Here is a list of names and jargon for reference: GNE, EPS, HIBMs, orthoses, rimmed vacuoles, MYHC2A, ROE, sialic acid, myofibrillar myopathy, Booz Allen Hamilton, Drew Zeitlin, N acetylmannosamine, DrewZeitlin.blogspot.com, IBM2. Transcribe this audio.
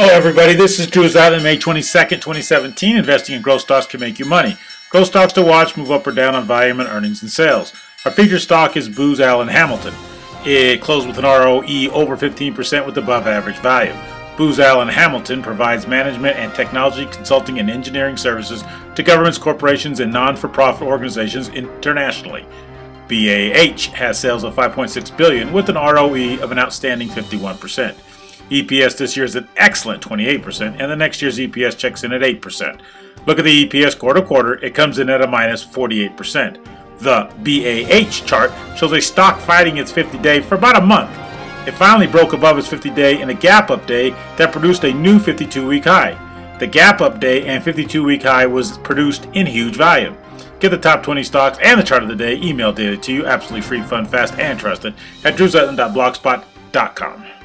Hello everybody, this is Drew Zeitlin, May 22nd, 2017. Investing in growth stocks can make you money. Growth stocks to watch move up or down on volume and earnings and sales. Our featured stock is Booz Allen Hamilton. It closed with an ROE over 15% with above average value. Booz Allen Hamilton provides management and technology consulting and engineering services to governments, corporations, and non-for-profit organizations internationally. BAH has sales of $5.6 billion with an ROE of an outstanding 51%. EPS this year is an excellent 28%, and the next year's EPS checks in at 8%. Look at the EPS quarter to quarter. It comes in at a minus 48%. The BAH chart shows a stock fighting its 50-day for about a month. It finally broke above its 50-day in a gap-up day that produced a new 52-week high. The gap-up day and 52-week high was produced in huge volume. Get the top 20 stocks and the chart of the day emailed daily to you absolutely free, fun, fast, and trusted at DrewZeitlin.blogspot.com.